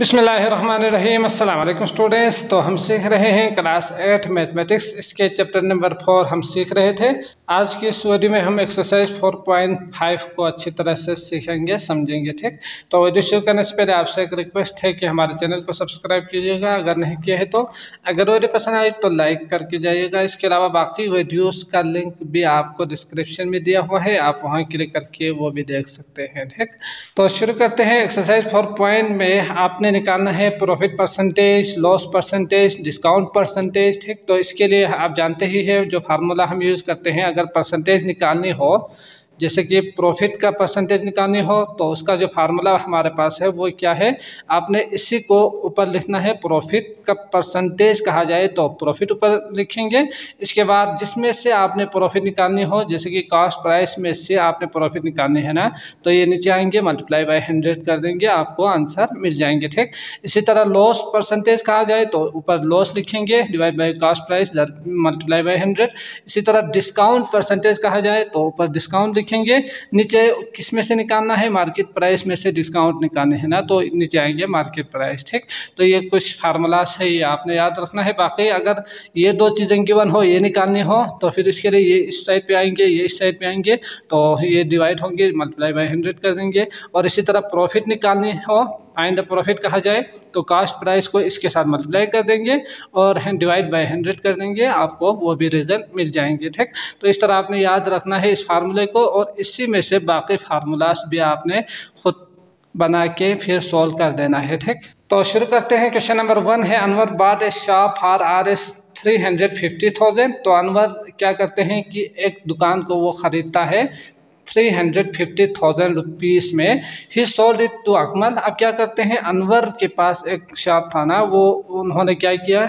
बिस्मिल्लाहिर्रहमानिर्रहीम अस्सलाम वालेकुम स्टूडेंट्स। तो हम सीख रहे हैं क्लास 8 मैथमेटिक्स, इसके चैप्टर नंबर 4 हम सीख रहे थे। आज की इस वीडियो में हम एक्सरसाइज 4.5 को अच्छी तरह से सीखेंगे, समझेंगे, ठीक। तो वीडियो शुरू करने से पहले आपसे एक रिक्वेस्ट है कि हमारे चैनल को सब्सक्राइब कीजिएगा अगर नहीं किया है तो, अगर वीडियो पसंद आए तो लाइक करके जाइएगा। इसके अलावा बाकी वीडियोज़ का लिंक भी आपको डिस्क्रिप्शन में दिया हुआ है, आप वहाँ क्लिक करके वो भी देख सकते हैं, ठीक। तो शुरू करते हैं। एक्सरसाइज 4.5 में आपने निकालना है profit percentage, loss percentage, discount percentage, ठीक। तो इसके लिए आप जानते ही है जो फार्मूला हम यूज़ करते हैं, अगर परसेंटेज निकालनी हो, जैसे कि प्रॉफिट का परसेंटेज निकालनी हो तो उसका जो फार्मूला हमारे पास है वो क्या है, आपने इसी को ऊपर लिखना है। प्रॉफिट का परसेंटेज कहा जाए तो प्रॉफिट ऊपर लिखेंगे, इसके बाद जिसमें से आपने प्रॉफिट निकालनी हो, जैसे कि कॉस्ट प्राइस में से आपने प्रॉफिट निकालनी है ना, तो ये नीचे आएंगे, मल्टीप्लाई बाई 100 कर देंगे, आपको आंसर मिल जाएंगे, ठीक। इसी तरह लॉस परसेंटेज कहा जाए तो ऊपर लॉस लिखेंगे, divide by cost price, multiply by 100। इसी तरह डिस्काउंट परसेंटेज कहा जाए तो ऊपर डिस्काउंट लिखेंगे, नीचे किस में से निकालना है, मार्केट प्राइस में से डिस्काउंट निकालने हैं ना, तो नीचे आएंगे मार्केट प्राइस, ठीक। तो ये कुछ फार्मूलास है, ये आपने याद रखना है। बाकी अगर ये दो चीज़ें गिवन हो, ये निकालनी हो, तो फिर इसके लिए ये इस साइड पे आएंगे, ये इस साइड पे आएंगे, तो ये डिवाइड होंगे, मल्टीप्लाई बाई 100 कर देंगे। और इसी तरह प्रॉफिट निकालनी हो, फाइंड द प्रॉफिट कहा जाए तो कास्ट प्राइस को इसके साथ मल्टीप्लाई कर देंगे और डिवाइड बाय 100 कर देंगे, आपको वो भी रिजल्ट मिल जाएंगे, ठीक। तो इस तरह आपने याद रखना है इस फार्मूले को, और इसी में से बाकी फार्मूलास भी आपने खुद बना के फिर सॉल्व कर देना है, ठीक। तो शुरू करते हैं। क्वेश्चन नंबर 1 है, Anwar bought a shop for Rs 350,000। तो अनवर क्या करते हैं कि एक दुकान को वो ख़रीदता है 350,000 रुपीज़ में। He sold it to Akmal. अब क्या करते हैं, अनवर के पास एक शॉप था ना, वो उन्होंने क्या किया,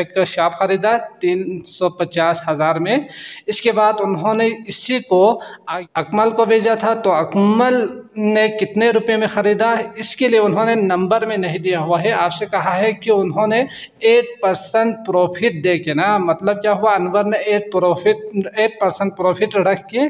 एक शॉप ख़रीदा 350,000 में। इसके बाद उन्होंने इसी को अकमल को भेजा था, तो अकमल ने कितने रुपए में ख़रीदा, इसके लिए उन्होंने नंबर में नहीं दिया हुआ है, आपसे कहा है कि उन्होंने 8% प्रॉफिट दे के ना, मतलब क्या हुआ, अनवर ने 8% प्रॉफिट रख के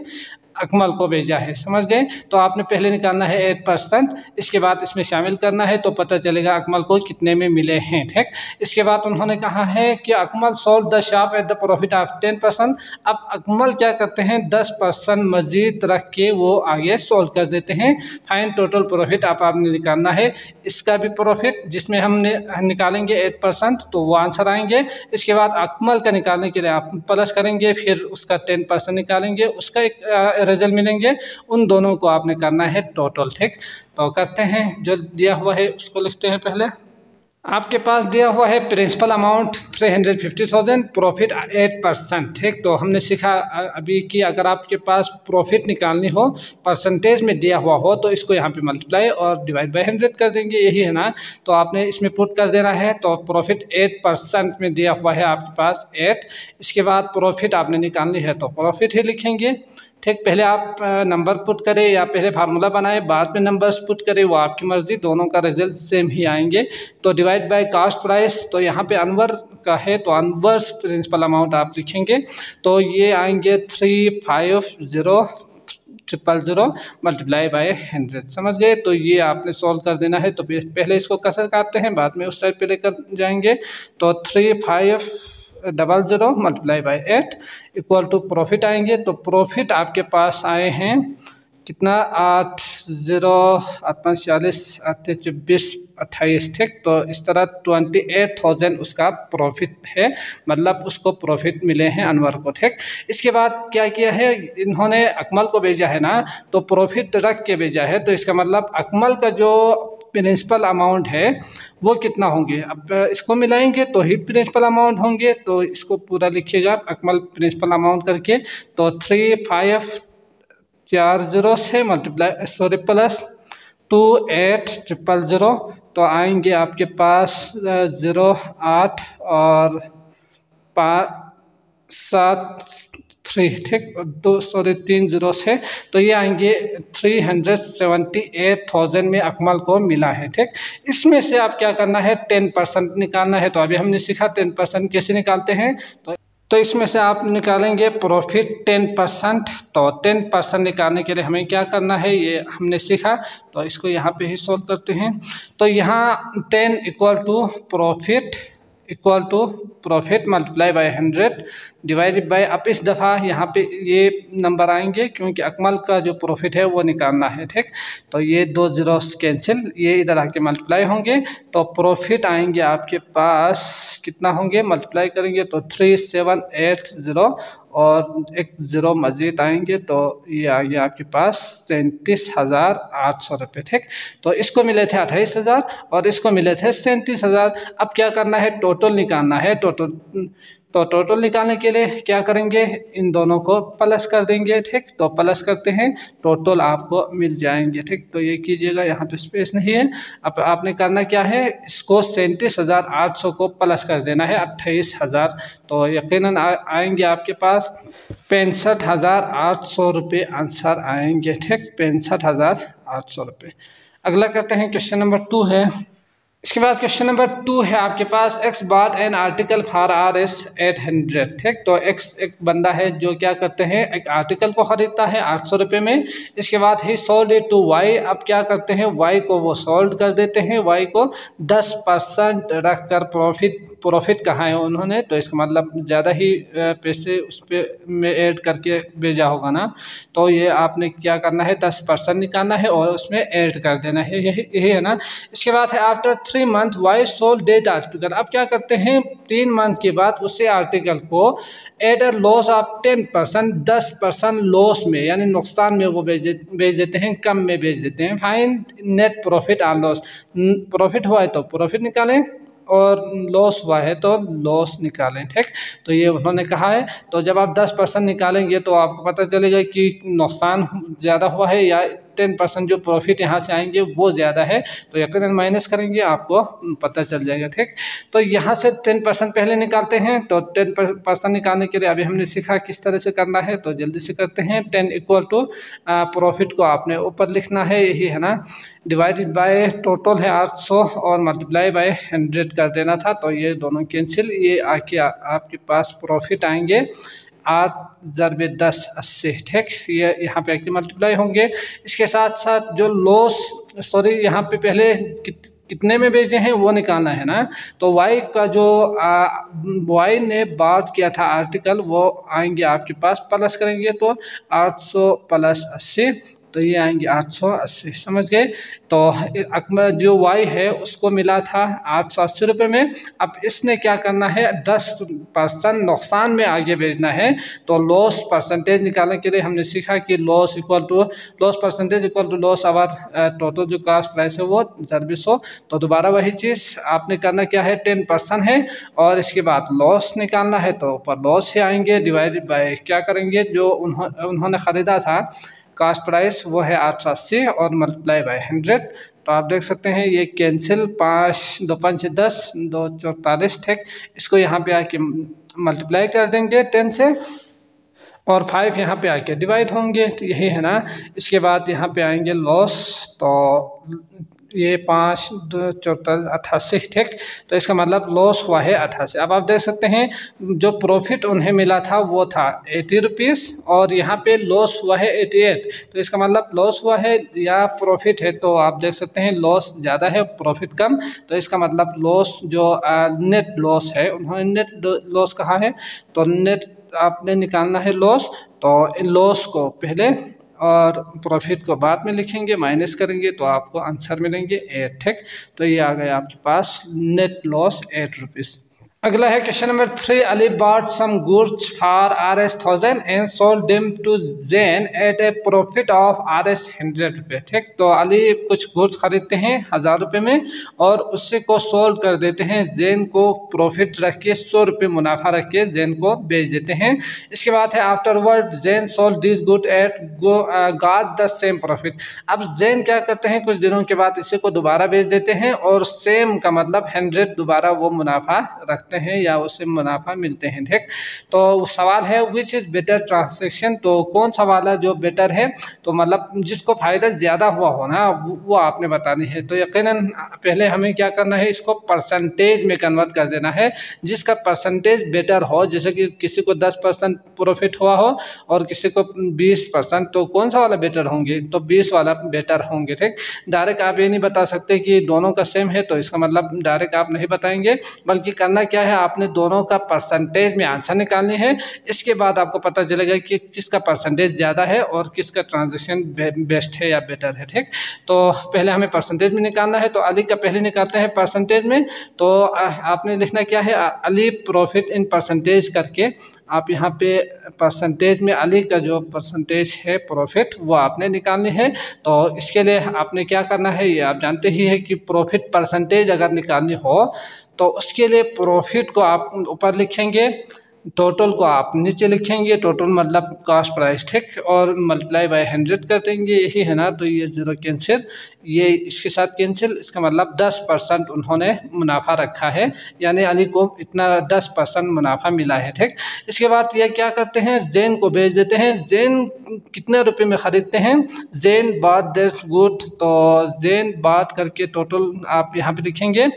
अकमल को भेजा है, समझ गए। तो आपने पहले निकालना है 8%, इसके बाद इसमें शामिल करना है, तो पता चलेगा अकमल को कितने में मिले हैं, ठीक। इसके बाद उन्होंने कहा है कि Akmal sold the shop at the profit of 10%। अब अकमल क्या करते हैं, 10% मजीद रख के वो आगे सोल्व कर देते हैं। फाइन टोटल प्रॉफिट आपने निकालना है, इसका भी प्रॉफिट जिसमें हमने निकालेंगे 8%, तो वो आंसर आएंगे। इसके बाद अकमल का निकालने के लिए आप प्लस करेंगे, फिर उसका 10% निकालेंगे, उसका एक रिजल्ट मिलेंगे, उन दोनों को आपने करना है टोटल, ठीक। तो करते हैं, जो दिया हुआ है उसको लिखते हैं। पहले आपके पास दिया हुआ है प्रिंसिपल अमाउंट 350,000, प्रॉफिट 8%, ठीक। तो हमने सीखा अभी कि अगर आपके पास प्रॉफिट निकालनी हो, परसेंटेज में दिया हुआ हो, तो इसको यहाँ पे मल्टीप्लाई और डिवाइड बाय 100 कर देंगे, यही है ना, तो आपने इसमें पुट कर देना है। तो प्रॉफिट 8% में दिया हुआ है आपके पास 8, इसके बाद प्रॉफिट आपने निकालनी है तो प्रॉफिट ही लिखेंगे, ठीक। पहले आप नंबर पुट करें या पहले फार्मूला बनाए बाद में नंबर्स पुट करें, वो आपकी मर्ज़ी, दोनों का रिजल्ट सेम ही आएंगे। तो डिवाइड बाय कास्ट प्राइस, तो यहाँ पे अनवर का है तो अनवर प्रिंसिपल अमाउंट आप लिखेंगे, तो ये आएंगे 350,000 मल्टीप्लाई बाय 100, समझ गए। तो ये आपने सॉल्व कर देना है, तो पहले इसको कसर काटते हैं, बाद में उस साइड पे लेकर जाएंगे। तो 350,000 multiply by 8 equal to profit आएंगे, तो प्रॉफिट आपके पास आए हैं कितना, 8,000 8,45 8,24 28, ठीक। तो इस तरह 28,000 उसका प्रॉफिट है, मतलब उसको प्रॉफिट मिले हैं अनवर को, ठीक। इसके बाद क्या किया है, इन्होंने अकमल को भेजा है ना, तो प्रॉफिट रख के भेजा है, तो इसका मतलब अकमल का जो प्रिंसिपल अमाउंट है वो कितना होंगे, अब इसको मिलाएंगे तो ही प्रिंसिपल अमाउंट होंगे, तो इसको पूरा लिखिएगा अकमल प्रिंसिपल अमाउंट करके। तो 3,540 से मल्टीप्लाई प्लस 28,000, तो आएंगे आपके पास 0,8 और 5,7,3, ठीक, 2,3,0 से, तो ये आएंगे 378,000 में अकमल को मिला है, ठीक। इसमें से आप क्या करना है, 10% निकालना है, तो अभी हमने सीखा 10% कैसे निकालते हैं। तो तो इसमें से आप निकालेंगे प्रॉफिट 10%। तो 10% निकालने के लिए हमें क्या करना है ये हमने सीखा, तो इसको यहाँ पे ही सॉल्व करते हैं। तो यहाँ 10 equal to profit multiply by 100 divided by, अब इस दफ़ा यहाँ पे ये नंबर आएंगे क्योंकि अकमल का जो प्रॉफिट है वो निकालना है, ठीक। तो ये दो जीरोस कैंसिल, ये इधर आके मल्टीप्लाई होंगे तो प्रॉफिट आएंगे आपके पास कितना होंगे, मल्टीप्लाई करेंगे तो 3780 और एक ज़ीरो मज़ीद आएंगे तो ये आ गया आपके पास 37,800 रुपये, ठीक। तो इसको मिले थे 28,000 और इसको मिले थे 37,000। अब क्या करना है, टोटल निकालना है। टोटल निकालने के लिए क्या करेंगे, इन दोनों को प्लस कर देंगे, ठीक। तो प्लस करते हैं, टोटल आपको मिल जाएंगे, ठीक। तो ये कीजिएगा, यहाँ पे स्पेस नहीं है। अब आपने करना क्या है, इसको 37,800 को प्लस कर देना है 28,000, तो यकीनन आएंगे आपके पास 65,800 रुपये आंसर आएंगे, ठीक। 65,800 रुपये। अगला करते हैं, क्वेश्चन नंबर 2 है। इसके बाद क्वेश्चन नंबर 2 है आपके पास, x bought an article for RS 800, ठीक। तो एक्स एक बंदा है जो क्या करते हैं, एक आर्टिकल को ख़रीदता है 800 रुपये में। इसके बाद he sold it to Y. अब क्या करते हैं, वाई को वो सोल्ड कर देते हैं, वाई को 10% रख कर प्रॉफिट कहा है उन्होंने, तो इसका मतलब ज़्यादा ही पैसे उस पर में ऐड करके भेजा होगा ना। तो ये आपने क्या करना है, 10% निकालना है और उसमें ऐड कर देना है, यही है ना। इसके बाद है after 3 month Y sold that article. अब क्या करते हैं, 3 मंथ के बाद उसे आर्टिकल को at a loss of 10%, 10% loss में यानी नुकसान में वो बेच देते हैं, कम में बेच देते हैं। फाइंड नेट प्रॉफिट और लॉस। प्रॉफिट हुआ है तो प्रॉफिट निकालें और लॉस हुआ है तो लॉस निकालें, ठीक। तो ये उन्होंने कहा है। तो जब आप 10% निकालेंगे तो आपको पता चलेगा कि नुकसान ज़्यादा हुआ है या 10% जो प्रॉफिट यहाँ से आएंगे वो ज़्यादा है, तो यकीनन माइनस करेंगे, आपको पता चल जाएगा, ठीक। तो यहाँ से 10% पहले निकालते हैं। तो 10% निकालने के लिए अभी हमने सीखा किस तरह से करना है, तो जल्दी से करते हैं। 10 इक्वल टू प्रॉफिट को आपने ऊपर लिखना है, यही है ना, डिवाइडेड बाय टोटल है 800 और मल्टीप्लाई बाय 100 कर देना था। तो ये दोनों कैंसिल, ये आके आपके पास प्रॉफिट आएंगे 8 ज़रबे 10 80, ठीक। ये यहाँ पे आके मल्टीप्लाई होंगे। इसके साथ साथ जो लॉस, सॉरी, यहाँ पे पहले कितने में बेचे हैं वो निकालना है ना। तो वाई का जो वाई ने बात किया था आर्टिकल, वो आएंगे आपके पास, प्लस करेंगे तो 800 प्लस 80, तो ये आएंगे 880, समझ गए। तो अकमल जो वाई है उसको मिला था 880 रुपये में। अब इसने क्या करना है, 10% नुकसान में आगे भेजना है। तो लॉस परसेंटेज निकालने के लिए हमने सीखा कि loss percentage equal to loss over total जो कास्ट प्राइस है वो 100। तो दोबारा वही चीज़ आपने करना क्या है, 10% है और इसके बाद लॉस निकालना है, तो ऊपर लॉस ही आएंगे डिवाइडेड बाय क्या करेंगे, जो उन्होंने ख़रीदा था कास्ट प्राइस वो है 880 और मल्टीप्लाई बाय 100। तो आप देख सकते हैं ये कैंसिल, 5 दो 5 10, 2 44, ठीक। इसको यहाँ पे आके मल्टीप्लाई कर देंगे 10 से और 5 यहाँ पे आके डिवाइड होंगे, तो यही है ना। इसके बाद यहाँ पे आएंगे लॉस, तो ये 5 2 44 88, ठीक। तो इसका मतलब लॉस हुआ है 88। अब आप देख सकते हैं जो प्रॉफिट उन्हें मिला था वो था 80 रुपीज़ और यहाँ पे लॉस हुआ है 88, तो इसका मतलब लॉस हुआ है या प्रॉफिट है। तो आप देख सकते हैं लॉस ज़्यादा है, प्रॉफिट कम, तो इसका मतलब लॉस जो नेट लॉस है, उन्होंने नेट लॉस कहा है, तो नेट आपने निकालना है लॉस। तो लॉस को पहले और प्रॉफिट को बाद में लिखेंगे, माइनस करेंगे तो आपको आंसर मिलेंगे 8, ठीक। तो ये आ गया आपके पास नेट लॉस 8 रुपीज़। अगला है question number 3। Ali bought some goods for RS 1000 and sold them to Jain at a profit of RS 100 रुपये, ठीक। तो अली कुछ गुड्स खरीदते हैं 1000 रुपये में और उससे को सोल्ड कर देते हैं, जैन को प्रॉफिट रख के 100 रुपये मुनाफा रख के जैन को बेच देते हैं। इसके बाद है afterward Jain sold this good at got the same profit. अब जैन क्या करते हैं, कुछ दिनों के बाद इसे को दोबारा बेच देते हैं और सेम का मतलब 100 दोबारा वो मुनाफा रखते सकते हैं या उससे मुनाफा मिलते हैं। ठीक, तो सवाल है विच इज़ बेटर ट्रांजेक्शन, तो कौन सा वाला जो बेटर है, तो मतलब जिसको फ़ायदा ज़्यादा हुआ हो ना वो आपने बतानी है। तो यकीनन पहले हमें क्या करना है, इसको परसेंटेज में कन्वर्ट कर देना है जिसका परसेंटेज बेटर हो। जैसे कि किसी को 10% प्रॉफिट हुआ हो और किसी को 20%, तो कौन सा वाला बेटर होंगे, तो 20 वाला बेटर होंगे। ठीक, डायरेक्ट आप ये नहीं बता सकते कि दोनों का सेम है, तो इसका मतलब डायरेक्ट आप नहीं बताएंगे, बल्कि करना क्या है, आपने दोनों का परसेंटेज में आंसर निकालनी है। इसके बाद आपको पता चलेगा कि किसका परसेंटेज ज़्यादा है और किसका ट्रांजेक्शन बेस्ट है या बेटर है। ठीक, तो पहले हमें परसेंटेज में निकालना है, तो अली का पहले निकालते हैं परसेंटेज में। तो आपने लिखना क्या है, अली प्रॉफिट इन परसेंटेज करके आप यहाँ पे परसेंटेज में अली का जो परसेंटेज है प्रॉफिट वो आपने निकालनी है। तो इसके लिए आपने क्या करना है, ये आप जानते ही है कि प्रॉफिट परसेंटेज अगर निकालनी हो तो उसके लिए प्रॉफिट को आप ऊपर लिखेंगे, टोटल को आप नीचे लिखेंगे। टोटल मतलब कॉस्ट प्राइस, ठीक, और मल्टीप्लाई बाय 100 कर देंगे, यही है ना। तो ये जीरो कैंसिल, ये इसके साथ कैंसिल, इसका मतलब 10% उन्होंने मुनाफा रखा है, यानी अली को इतना 10% मुनाफा मिला है। ठीक, इसके बाद ये क्या करते हैं, जैन को बेच देते हैं। जैन कितने रुपए में ख़रीदते हैं, जैन बात दैट्स गुड, तो जैन बात करके टोटल आप यहाँ पर लिखेंगे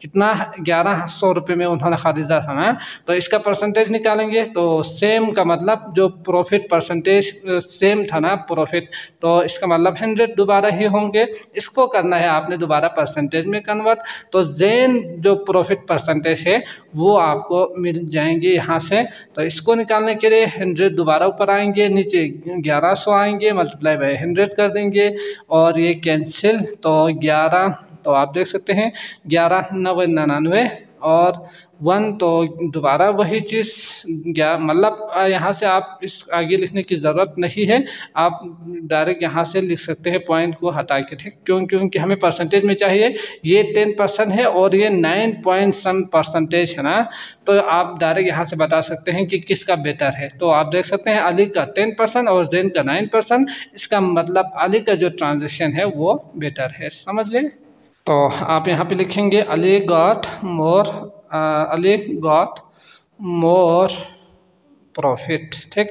कितना, 1100 रुपये में उन्होंने ख़रीदा था ना। तो इसका परसेंटेज निकालेंगे, तो सेम का मतलब जो प्रॉफिट परसेंटेज सेम था ना प्रॉफिट, तो इसका मतलब 100 दोबारा ही होंगे। इसको करना है आपने दोबारा परसेंटेज में कन्वर्ट, तो जैन जो प्रॉफिट परसेंटेज है वो आपको मिल जाएंगे यहाँ से। तो इसको निकालने के लिए 100 दोबारा ऊपर आएंगे, नीचे 1100 आएंगे, मल्टीप्लाई बाई 100 कर देंगे और ये कैंसिल। तो 11, तो आप देख सकते हैं 11,999 और 1, तो दोबारा वही चीज़, मतलब यहाँ से आप इस आगे लिखने की ज़रूरत नहीं है, आप डायरेक्ट यहाँ से लिख सकते हैं पॉइंट को हटा के। ठीक, क्योंकि हमें परसेंटेज में चाहिए, ये 10% है और ये 9.7% है ना, तो आप डायरेक्ट यहाँ से बता सकते हैं कि किसका बेटर है। तो आप देख सकते हैं अली का 10% और जैन का 9%, इसका मतलब अली का जो ट्रांजेक्शन है वो बेटर है। समझ गए, तो आप यहाँ पे लिखेंगे अली गॉट मोर प्रॉफिट। ठीक,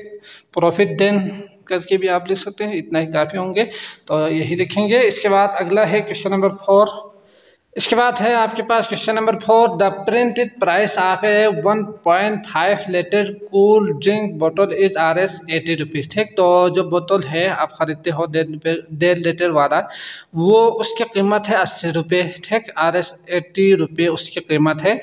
प्रॉफिट देन करके भी आप लिख सकते हैं, इतना ही काफ़ी होंगे, तो यही लिखेंगे। इसके बाद अगला है क्वेश्चन नंबर 4। इसके बाद है आपके पास question number 4, the printed price of a 1.5 litre cool drink बोतल इज ₹80। ठीक, तो जो बोतल है आप ख़रीदते हो 1.5 लीटर वाला, वो उसकी कीमत है ₹80। ठीक, ₹80 उसकी कीमत है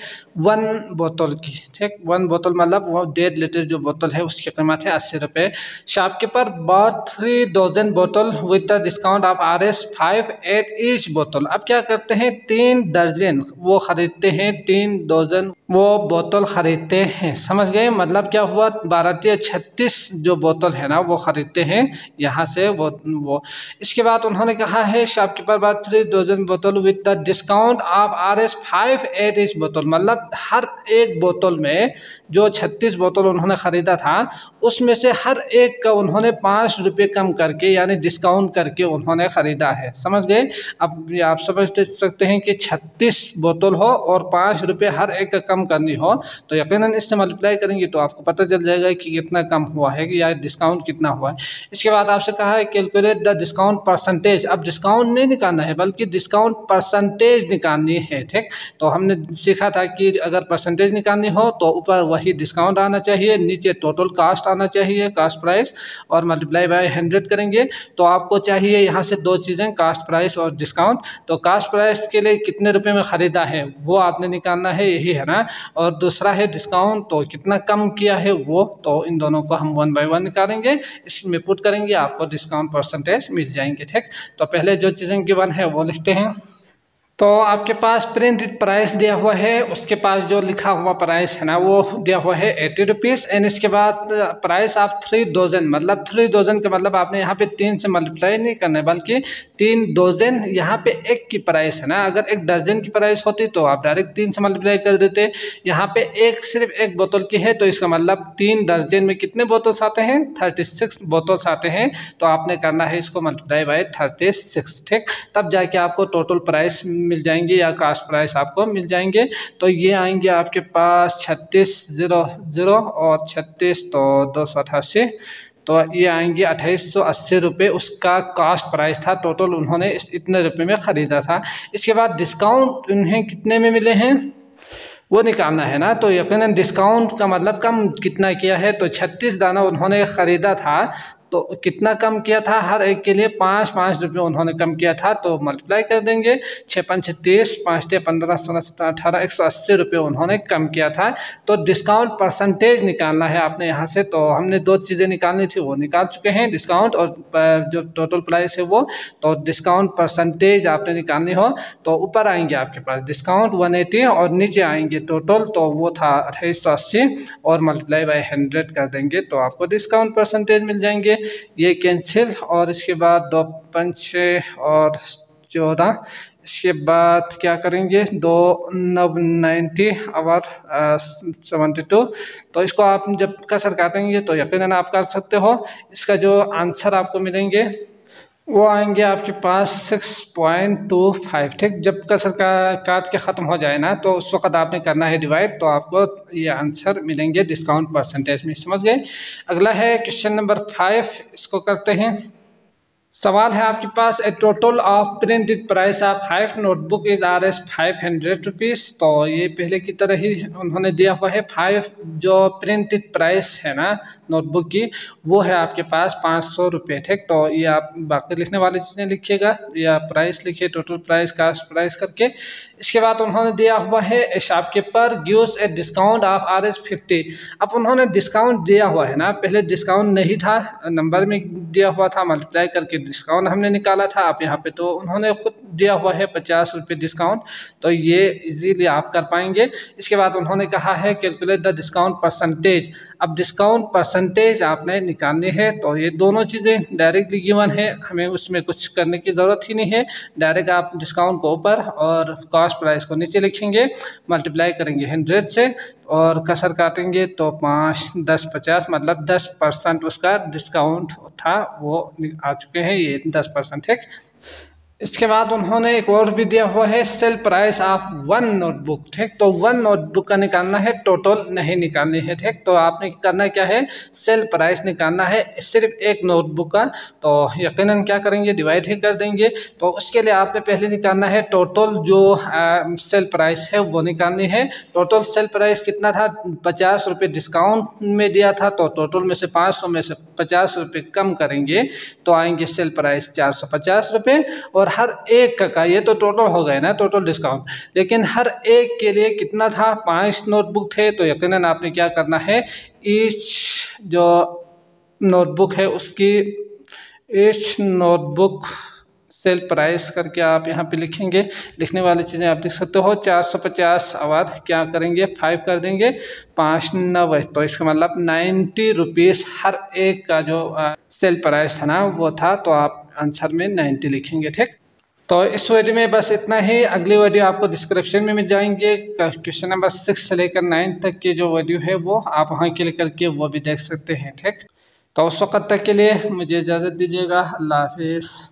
1 बोतल की। ठीक, 1 बोतल मतलब वो 1.5 लीटर जो बोतल है उसकी कीमत है ₹80। शॉपकीपर बॉट 3 डजन बोतल with the discount of ₹5.8 each बोतल। अब क्या करते हैं, 3 दर्जन वो ख़रीदते हैं, 3 डजन वो बोतल ख़रीदते हैं। समझ गए, मतलब क्या हुआ, 12 या 36 जो बोतल है ना वो ख़रीदते हैं यहाँ से वो। इसके बाद उन्होंने कहा है शॉपकीपर बात 3 डजन बोतल विद द डिस्काउंट आप ₹5.8 इस बोतल, मतलब हर एक बोतल में जो 36 बोतल उन्होंने ख़रीदा था उसमें से हर एक का उन्होंने ₹5 कम करके यानी डिस्काउंट करके उन्होंने ख़रीदा है। समझ गए, अब आप समझ सकते हैं कि 36 बोतल हो और ₹5 हर एक का कम करनी हो, तो यकीनन इससे मल्टीप्लाई करेंगे तो आपको पता चल जाएगा कि कितना कम हुआ है या डिस्काउंट कितना हुआ है। इसके बाद आपसे कहा है कैलकुलेट द डिस्काउंट परसेंटेज। अब डिस्काउंट नहीं निकालना है बल्कि डिस्काउंट परसेंटेज निकालनी है। ठीक, तो हमने सीखा था कि अगर परसेंटेज निकालनी हो तो ऊपर वही डिस्काउंट आना चाहिए, नीचे टोटल कास्ट आना चाहिए, कास्ट प्राइस, और मल्टीप्लाई बाय 100 करेंगे। तो आपको चाहिए यहाँ से 2 चीज़ें, कास्ट प्राइस और डिस्काउंट। तो कास्ट प्राइस के लिए कितने रुपए में ख़रीदा है वो आपने निकालना है, यही है ना, और दूसरा है डिस्काउंट, तो कितना कम किया है वो। तो इन दोनों को हम 1 बाय 1 निकालेंगे, इसमें पुट करेंगे, आपको डिस्काउंट परसेंटेज मिल जाएंगे। ठीक, तो पहले जो चीज़ें गिवन है वो लिखते हैं। तो आपके पास प्रिंटेड प्राइस दिया हुआ है, उसके पास जो लिखा हुआ प्राइस है ना वो दिया हुआ है ₹80 एंड इसके बाद प्राइस ऑफ 3 डजन, मतलब 3 डजन का मतलब आपने यहाँ पे 3 से मल्टीप्लाई नहीं करना है बल्कि 3 डजन यहाँ पे एक की प्राइस है ना। अगर 1 दर्जन की प्राइस होती तो आप डायरेक्ट 3 से मल्टीप्लाई कर देते, यहाँ पे एक सिर्फ एक बोतल की है, तो इसका मतलब 3 दर्जन में कितने बोतल्स आते हैं, 36 बोतल्स आते हैं। तो आपने करना है इसको मल्टीप्लाई बाई 36। ठीक, तब जाके आपको टोटल प्राइस मिल जाएंगे या कास्ट प्राइस आपको मिल जाएंगे। तो ये आएंगे आपके पास 3600 और 36 तो 288, तो ये आएंगे 2880 रुपये उसका कास्ट प्राइस था टोटल, उन्होंने इतने रुपए में ख़रीदा था। इसके बाद डिस्काउंट उन्हें कितने में मिले हैं वो निकालना है ना, तो यकीनन डिस्काउंट का मतलब कम कितना किया है, तो 36 दाना उन्होंने ख़रीदा था तो कितना कम किया था, हर एक के लिए 5-5 रुपये उन्होंने कम किया था, तो मल्टीप्लाई कर देंगे 6×5 30, 5×10 15 16 17 18 180 रुपये उन्होंने कम किया था। तो डिस्काउंट परसेंटेज निकालना है आपने यहाँ से, तो हमने दो चीज़ें निकालनी थी वो निकाल चुके हैं, डिस्काउंट और जो टोटल प्राइस है वो। तो डिस्काउंट परसेंटेज आपने निकालनी हो तो ऊपर आएंगे आपके पास डिस्काउंट 180 और नीचे आएंगे टोटल, तो वो था 2880 और मल्टीप्लाई बाई 100 कर देंगे तो आपको डिस्काउंट परसेंटेज मिल जाएंगे। ये कैंसिल और इसके बाद 2×5 और 14, इसके बाद क्या करेंगे 2×90 और 72, तो इसको आप जब कसर काटेंगे तो यकीनन आप कर सकते हो। इसका जो आंसर आपको मिलेंगे वो आएंगे आपके पास 6.25। ठीक, जब कसर का काट के ख़त्म हो जाए ना तो उस वक़्त आपने करना है डिवाइड, तो आपको ये आंसर मिलेंगे डिस्काउंट परसेंटेज में। समझ गए। अगला है क्वेश्चन नंबर 5, इसको करते हैं। सवाल है आपके पास a total of printed price of 5 notebook is ₹500 rupees, तो ये पहले की तरह ही उन्होंने दिया हुआ है। 5 जो प्रिंटेड प्राइस है ना नोटबुक की वो है आपके पास ₹500। ठीक, तो ये आप बाकी लिखने वाली चीज़ें लिखिएगा या प्राइस लिखिए टोटल प्राइस कास्ट प्राइस करके। इसके बाद उन्होंने दिया हुआ है a shopkeeper gives a discount of ₹50। अब उन्होंने डिस्काउंट दिया हुआ है ना, पहले डिस्काउंट नहीं था, नंबर में दिया हुआ था, मल्टीप्लाई करके डिस्काउंट हमने निकाला था। आप यहाँ पे तो उन्होंने खुद दिया हुआ है ₹50 डिस्काउंट, तो ये इजीली आप कर पाएंगे। इसके बाद उन्होंने कहा है कैलकुलेट द डिस्काउंट परसेंटेज। अब डिस्काउंट परसेंटेज आपने निकालनी है, तो ये दोनों चीज़ें डायरेक्टली गिवन है, हमें उसमें कुछ करने की ज़रूरत ही नहीं है। डायरेक्ट आप डिस्काउंट को ऊपर और कॉस्ट प्राइस को नीचे लिखेंगे, मल्टीप्लाई करेंगे 100 से और कसर काटेंगे तो 5×10 = 50, मतलब 10% उसका डिस्काउंट था वो आ चुके हैं, ये 10%। ठीक, इसके बाद उन्होंने एक और भी दिया हुआ है सेल प्राइस ऑफ 1 नोटबुक। ठीक, तो 1 नोटबुक का निकालना है, टोटल नहीं निकालनी है। ठीक, तो आपने करना क्या है, सेल प्राइस निकालना है सिर्फ एक नोटबुक का, तो यकीनन क्या करेंगे डिवाइड ही कर देंगे। तो उसके लिए आपने पहले निकालना है टोटल जो सेल प्राइस है वो निकालनी है। टोटल सेल प्राइस कितना था, ₹50 डिस्काउंट में दिया था, तो टोटल में से 500 में से ₹50 कम करेंगे तो आएंगे सेल प्राइस ₹450 और हर एक का ये तो टोटल हो गए ना टोटल डिस्काउंट, लेकिन हर एक के लिए कितना था, 5 नोटबुक थे, तो यकीनन आपने क्या करना है, ईच जो नोटबुक है उसकी ईच नोटबुक सेल प्राइस करके आप यहाँ पे लिखेंगे। लिखने वाली चीज़ें आप लिख सकते हो। 450 और क्या करेंगे 5 कर देंगे, 5×9, तो इसका मतलब ₹90 हर एक का जो सेल प्राइस था ना वो था, तो आप आंसर में 90 लिखेंगे। ठीक, तो इस वीडियो में बस इतना ही। अगली वीडियो आपको डिस्क्रिप्शन में मिल जाएंगे, क्वेश्चन नंबर 6 से लेकर 9 तक की जो वीडियो है वो आप वहाँ क्लिक करके वो भी देख सकते हैं। ठीक, तो उस वक्त तक के लिए मुझे इजाज़त दीजिएगा। अल्लाह हाफिज़।